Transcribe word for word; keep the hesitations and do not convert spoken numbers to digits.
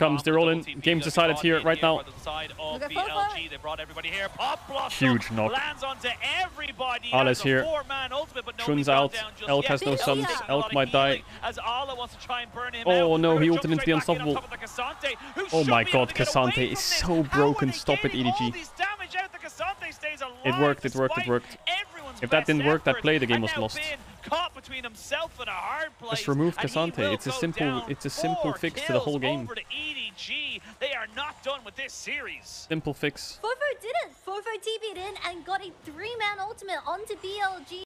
comes. They're all in. Game's decided here right now. Huge knock. Ala's here. Shun's out. Elk has no suns. Elk might die. Oh no, he ulted into the unstoppable. Oh my god, K'Sante is so broken. Stop it, E D G. It worked, it worked, it worked. If that didn't work, that play, the game was lost. Caught between himself and a hard place. Just remove K'Sante. It's a simple, it's a simple fix to the whole game. E D G. They are not done with this series. Simple fix. fofo did it. fofo T B'd in and got a three-man ultimate onto B L G.